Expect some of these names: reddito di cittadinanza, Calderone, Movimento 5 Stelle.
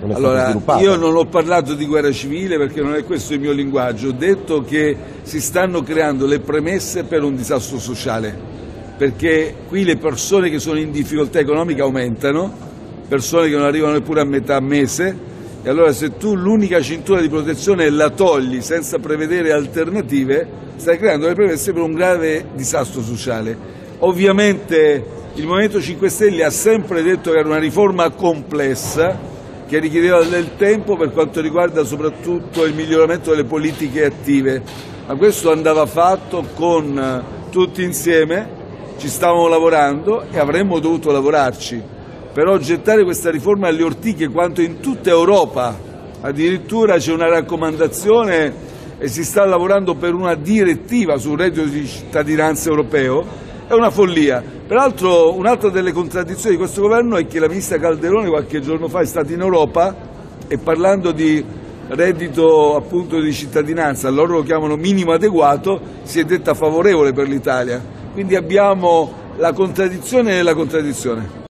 non è stato sviluppato. Io non ho parlato di guerra civile perché non è questo il mio linguaggio, ho detto che si stanno creando le premesse per un disastro sociale, perché qui le persone che sono in difficoltà economica aumentano, persone che non arrivano neppure a metà mese, e allora se tu l'unica cintura di protezione la togli senza prevedere alternative, stai creando le premesse per un grave disastro sociale. Ovviamente il Movimento 5 Stelle ha sempre detto che era una riforma complessa, che richiedeva del tempo per quanto riguarda soprattutto il miglioramento delle politiche attive, ma questo andava fatto con tutti insieme. Ci stavamo lavorando e avremmo dovuto lavorarci, però gettare questa riforma alle ortiche, quanto in tutta Europa addirittura c'è una raccomandazione e si sta lavorando per una direttiva sul reddito di cittadinanza europeo, è una follia. Peraltro un'altra delle contraddizioni di questo governo è che la ministra Calderone qualche giorno fa è stata in Europa e parlando di reddito appunto di cittadinanza, loro lo chiamano minimo adeguato, si è detta favorevole per l'Italia. Quindi abbiamo la contraddizione nella contraddizione.